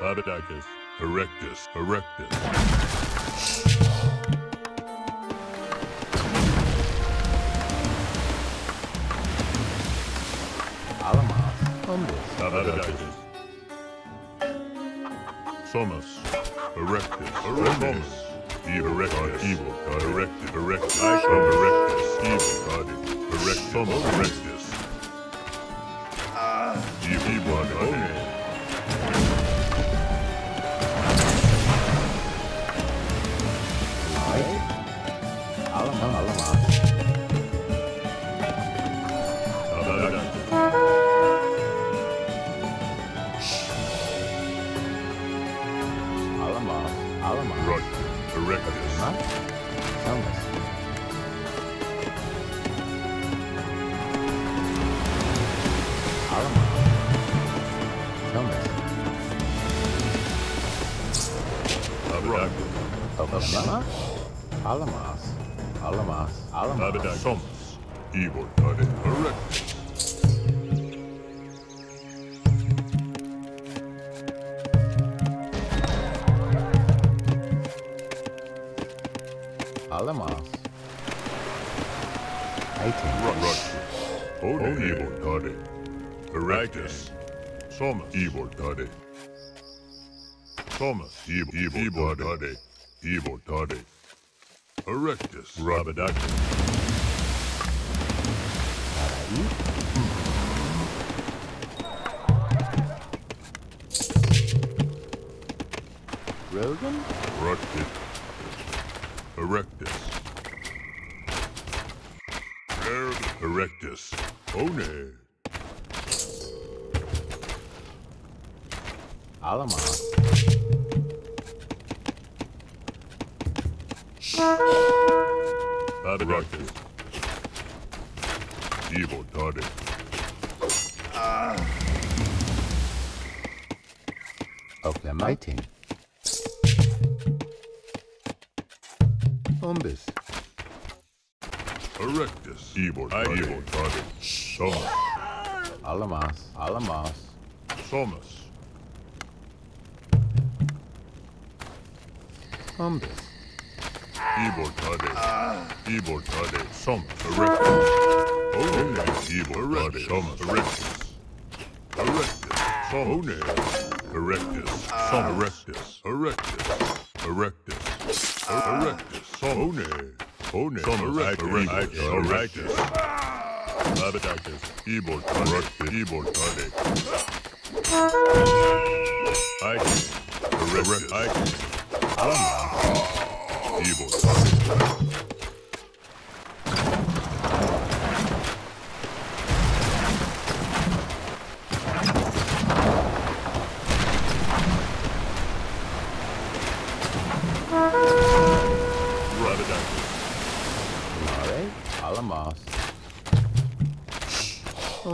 Babadacus, erectus, erectus. Alamas, Humbus, Babadacus. Somas, erectus, erectus. The erectus, evil, God, erectus, erectus. I shall erectus, evil, God, erectus, Somas, erectus. Evil, God, Somas, evil, God, erectus. Alamas. Odin, evil, God, erectus. Somas, evil, God. Somas, evil, God, evil, God, erectus. Rabidactus. Rogan? Erectus. Erectus. Erectus. One. Alamas. Erectus. Evil Toddy. Of the mighty. Humbus. Erectus. Evil Toddy. Evil Toddy. Somas. Alamas. Alamas. Somas. Humbus. Evil Toddy. Evil Toddy. Somas. Erectus. Only evil, erectus, erectus, erectus, only erectus, some erectus, erectus, erectus, erectus, only, some erectus, erectus, abidactus, evil, erectus, evil, erectus, evil,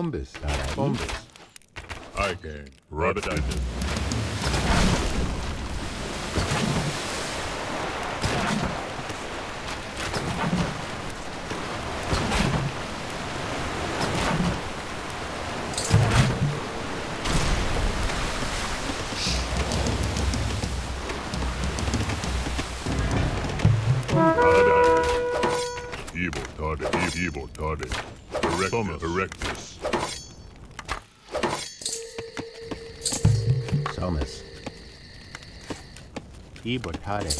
Bombus, Bombus. I can. Rabidacus. Evil Toddy, evil Toddy. Erectus, erectus. Somas. Evil Toddy.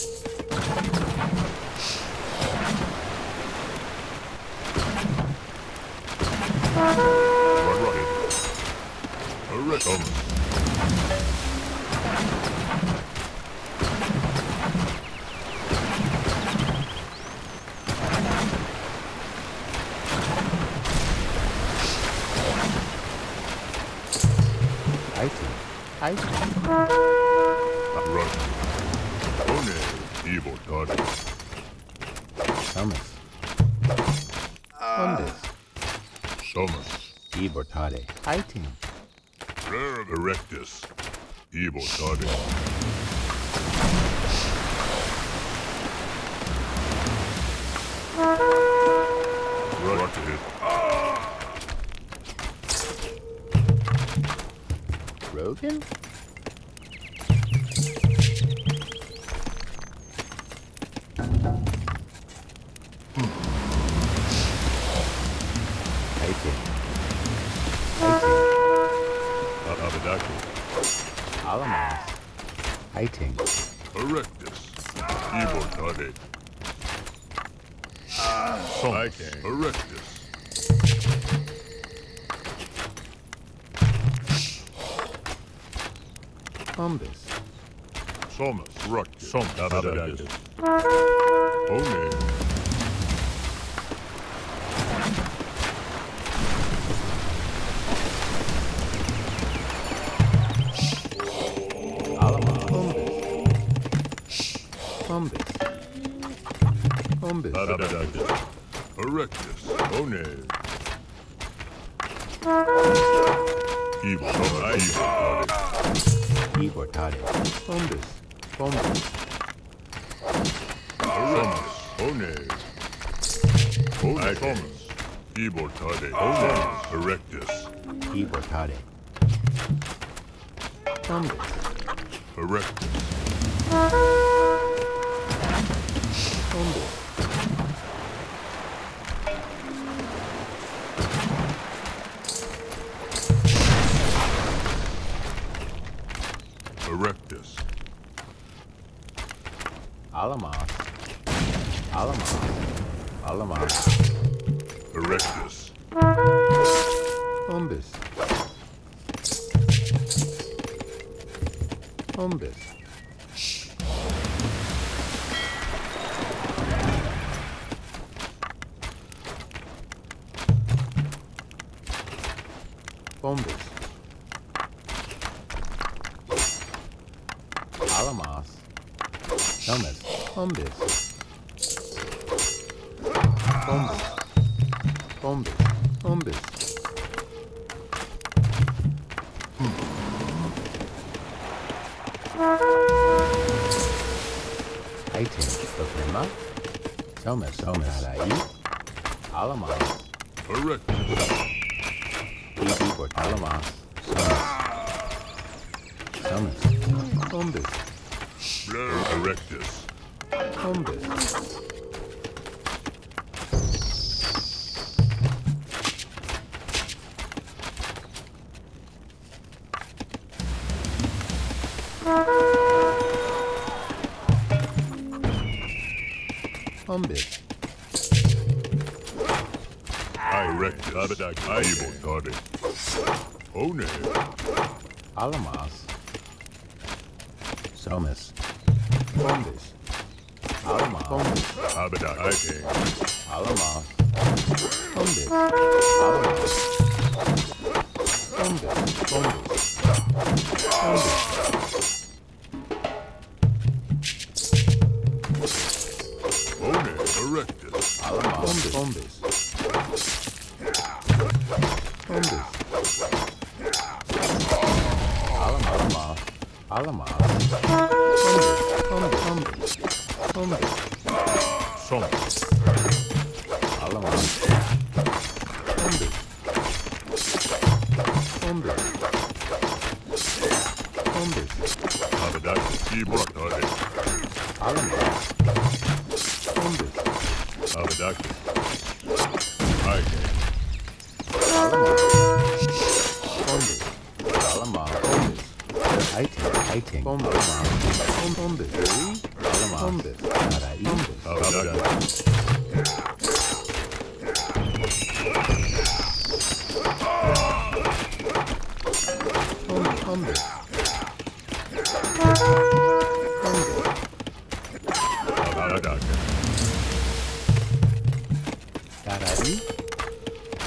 Ready?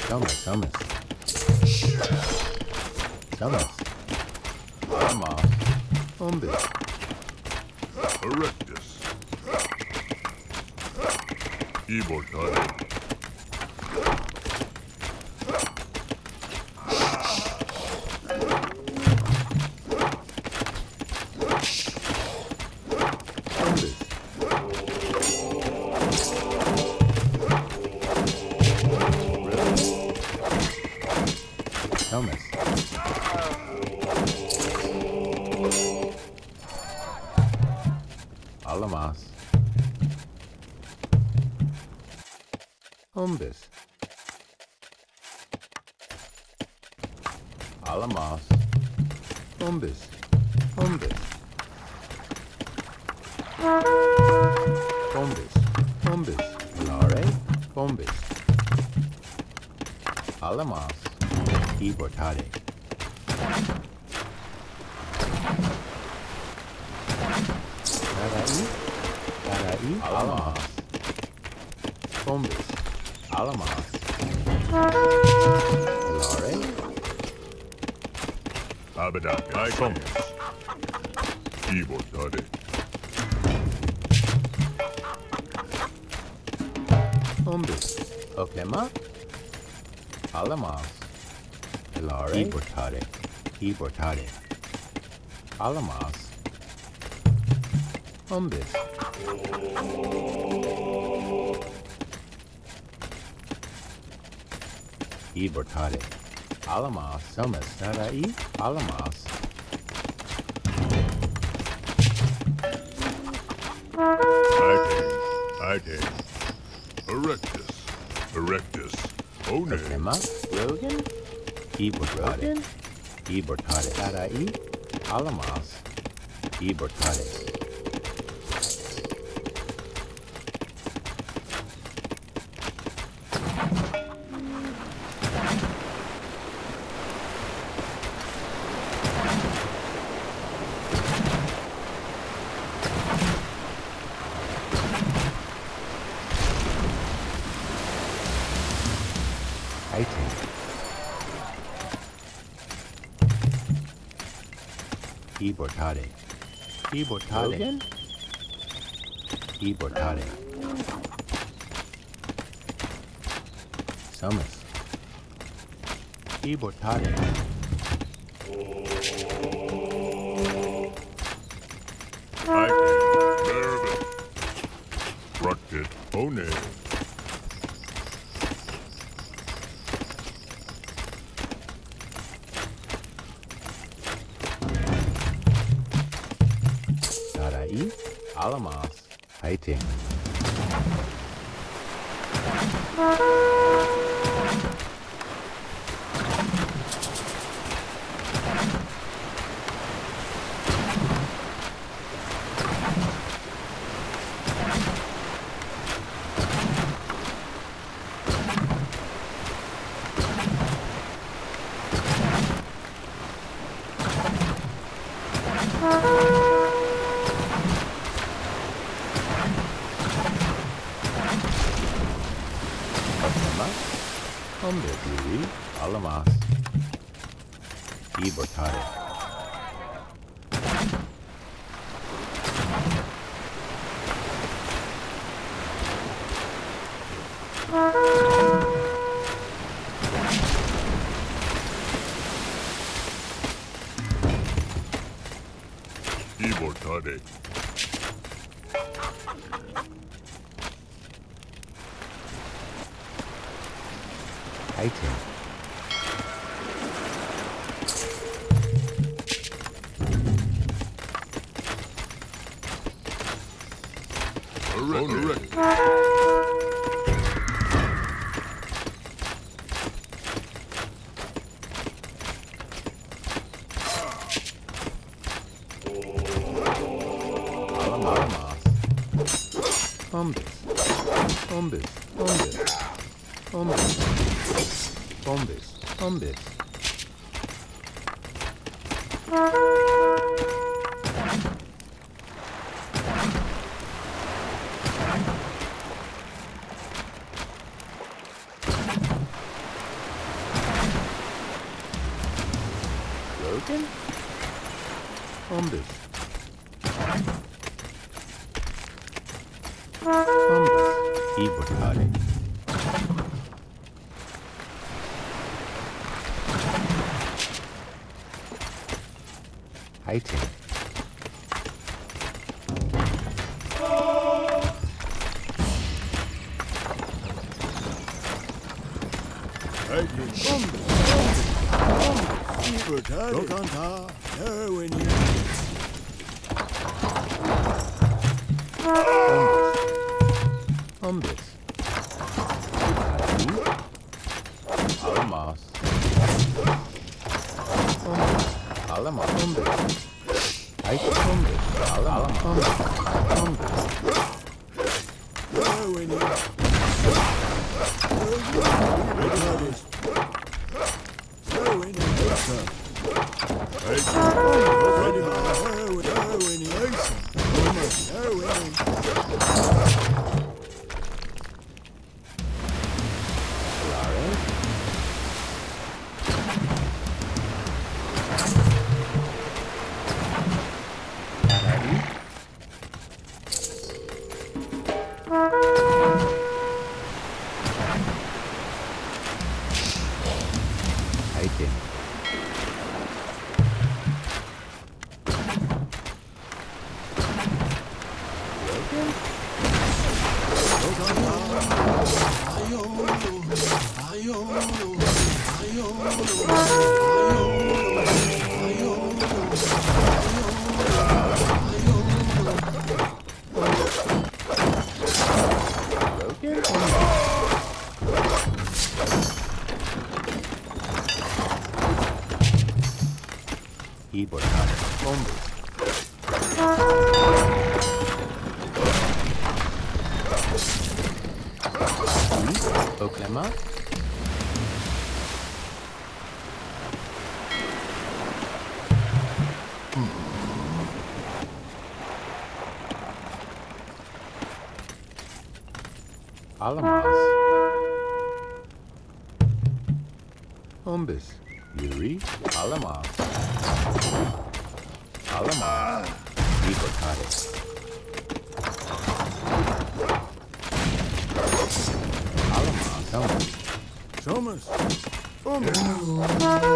Thomas. Come on. Hombres. Erectus. Immortal. Alamas. Hombres. Alamas. Hombres. Hombres. Hombres. Hombres. Lore. Hombres. Alamas. Ibortade. Alamas. Hombres. Alamas. Lore. Abadaka. Hombres. Ibortade. Hombres. Oklema. Alamas. Lore. Ibortade. Alamas. Hombres. Ibortade. Alamas. Thomas. Sarai. Alamas. I did. Erectus. Onan. Emma. Rogan. Ibortade. Sarai. Alamas. Ibortade. Ibortade. Summers. Ibortade. I Rocket Pony. Alamas. Hating. Alamas. Ibortade. Item. Hombres. item? Hombres. Equal. Item. Alamas. Hombres. Yuri. Alamas. Alamas. Ibotares. Alamas. Alamas. Thomas. Hombres. Hombres.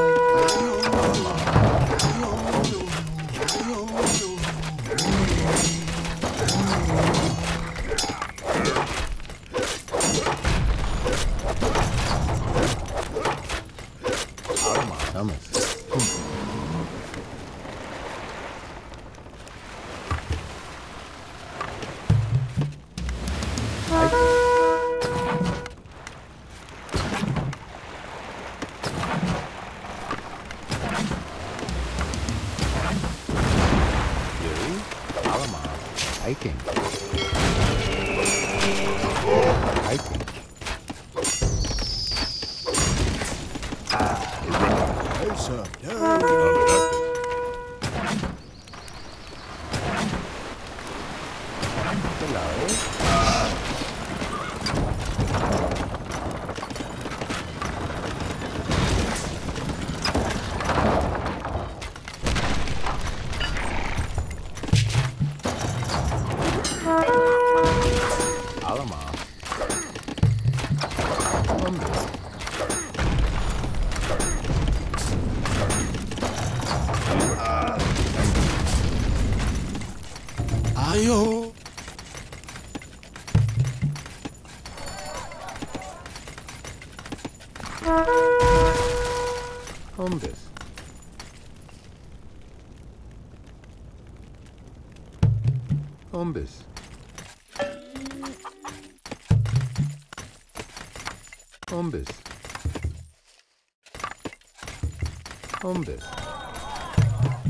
Hombres. Hombres.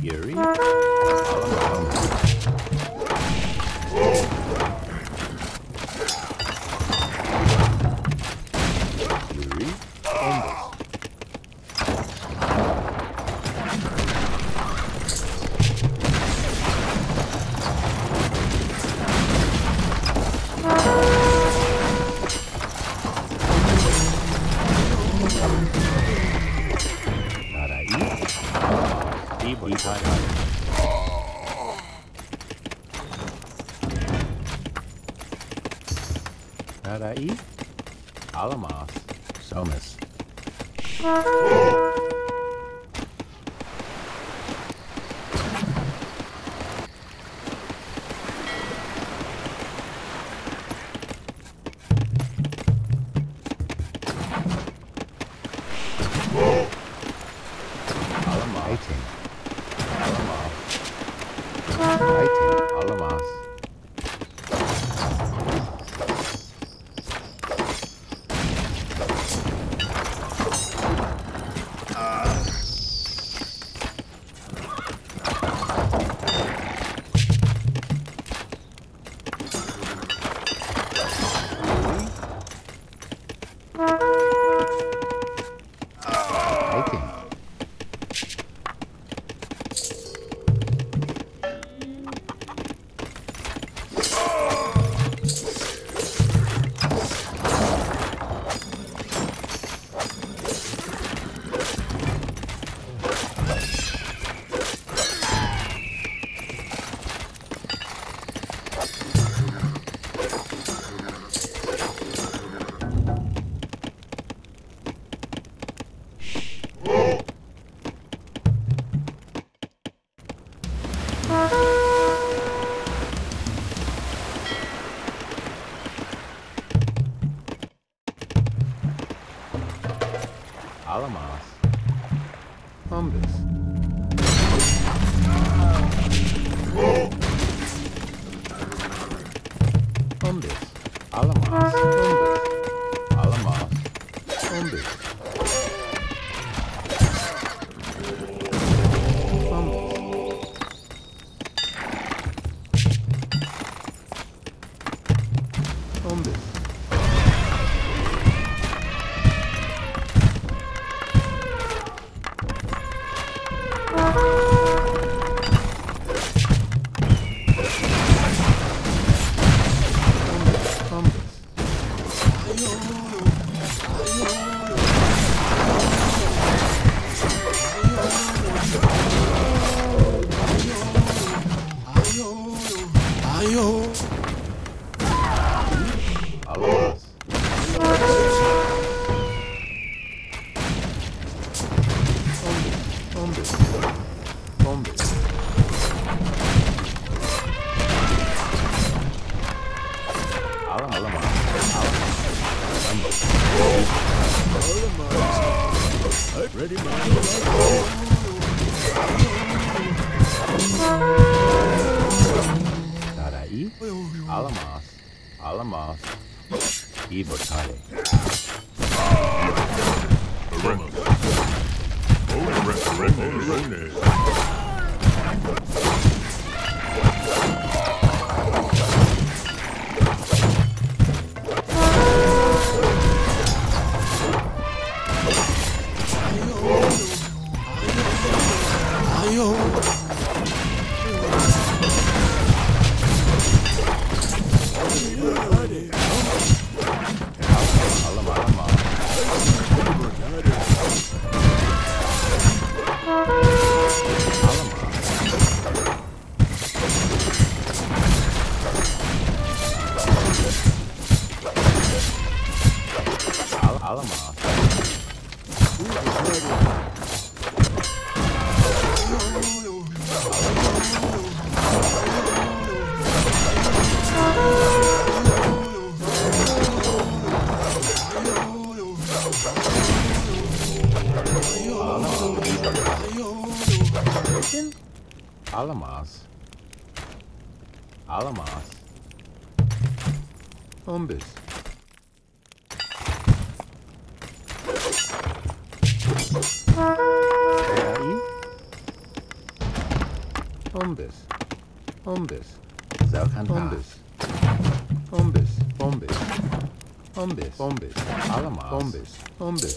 Yuri. Para ir. Harai, Alamos, Somas. Alamos, Humbus. Humbus, Alamos, Humbus, Alamos, Humbus. Alamos, Ibotale. Alamos, Alamos, Humbus. Harai, Humbus, Humbus, Humbus, Humbus, Humbus, Humbus, Humbus, Alamos, Humbus, Humbus. Alamos.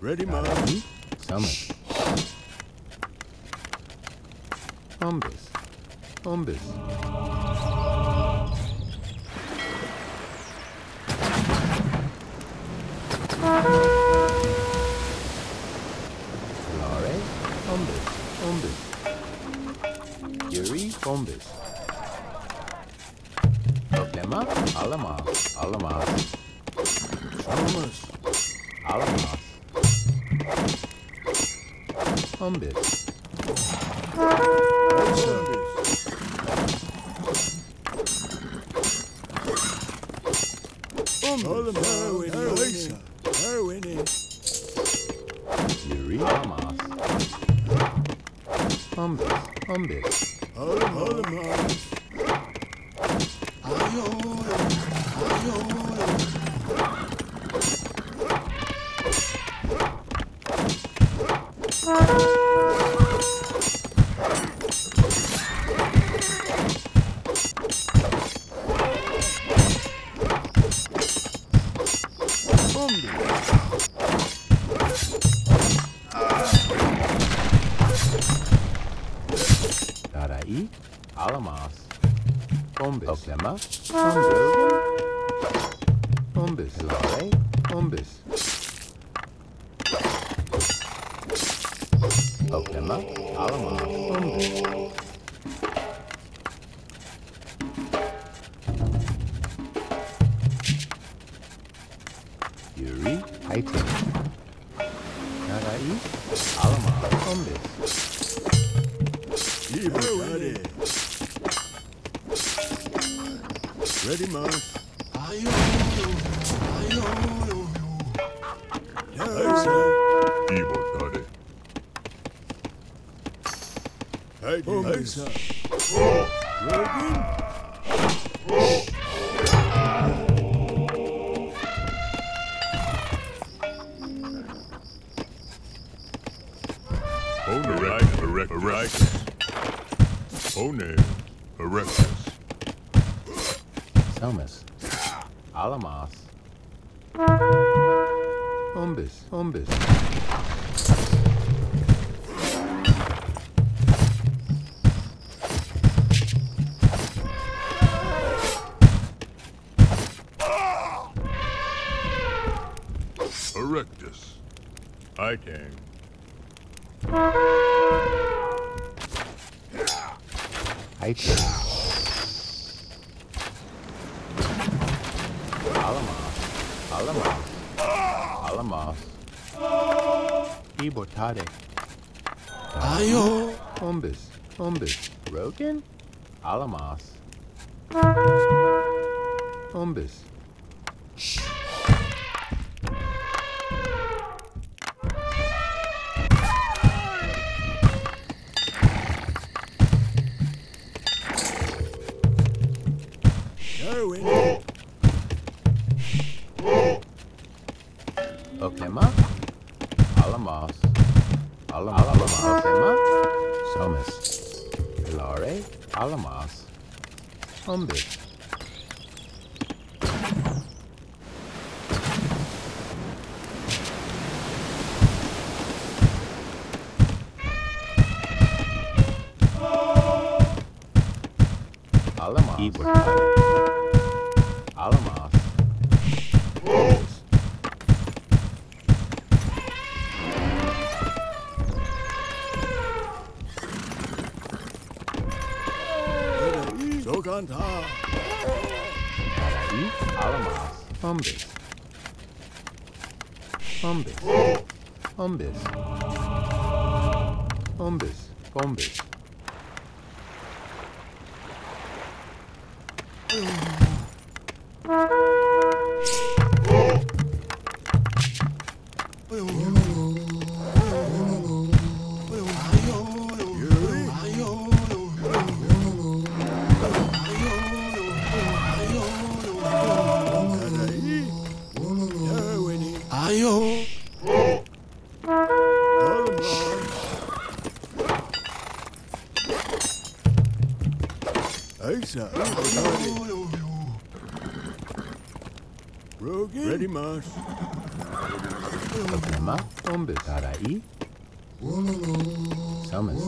Ready, man. Summon. Ombus. Ombus. Flare. Ombus. Ombus. Yuri. Ombus. Problema. Alama. Alama. Alamas. Alamas. Ombus. Ombus. Yuri Hamas. Ombus. Ombus. Ombus. Ombus. Ombus. Oklema. Alama. Ombus. Yuri. Haiti. Narai. Alama. Ombus. Everybody. Ready, man. Thomas. Alamas. Ombus. Ombus. Erectus. Itang. Itang. Ibotade. Ayo. Ombus. Ombus. Rogan. Alamas. Ombus. Ombus. Ombus. Ombus. Ombus. Zombies. Ready, Marsh. Oklahoma, Zombies. Harai. Summons.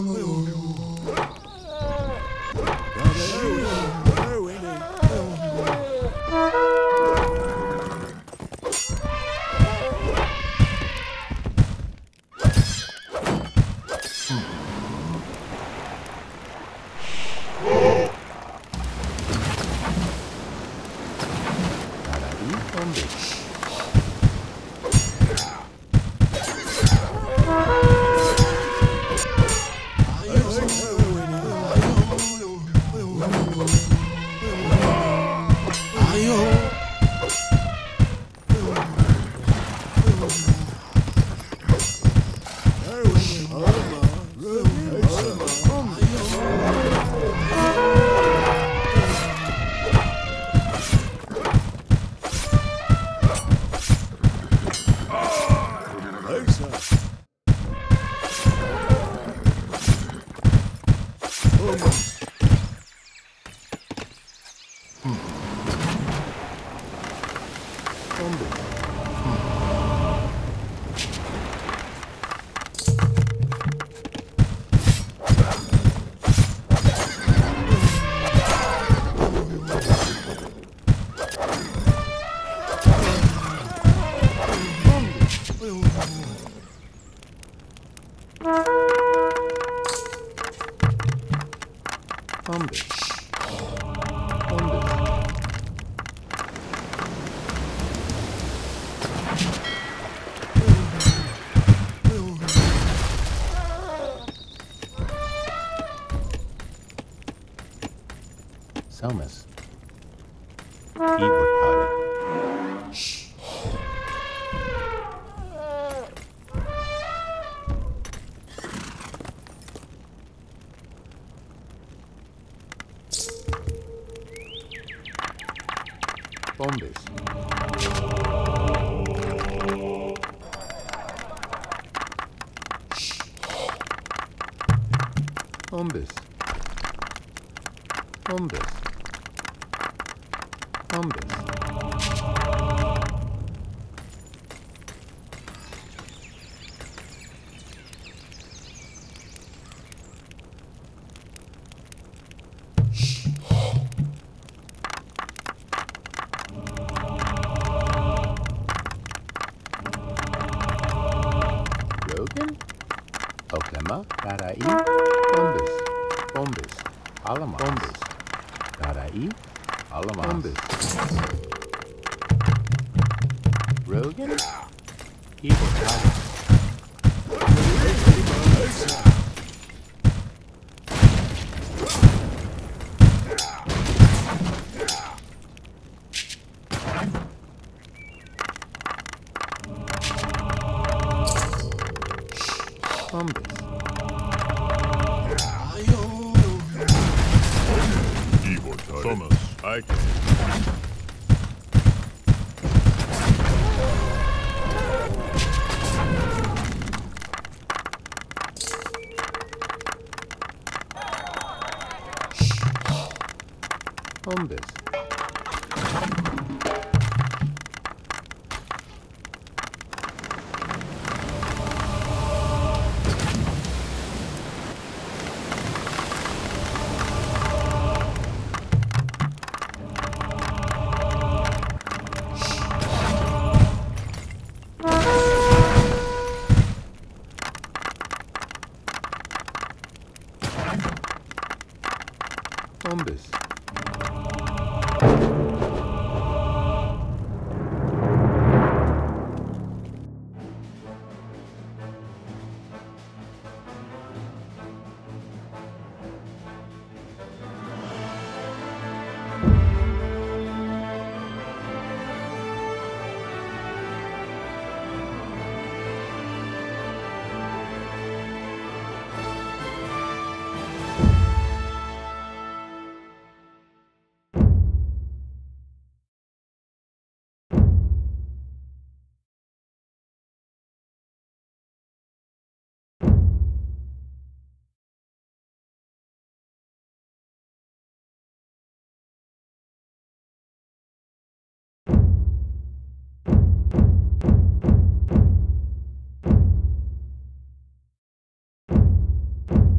Thomas.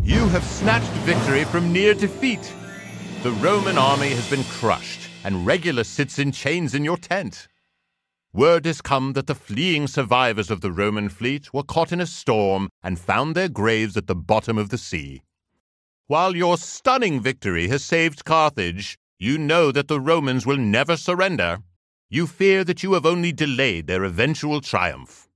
You have snatched victory from near defeat. The Roman army has been crushed, and Regulus sits in chains in your tent. Word has come that the fleeing survivors of the Roman fleet were caught in a storm and found their graves at the bottom of the sea. While your stunning victory has saved Carthage, you know that the Romans will never surrender. You fear that you have only delayed their eventual triumph.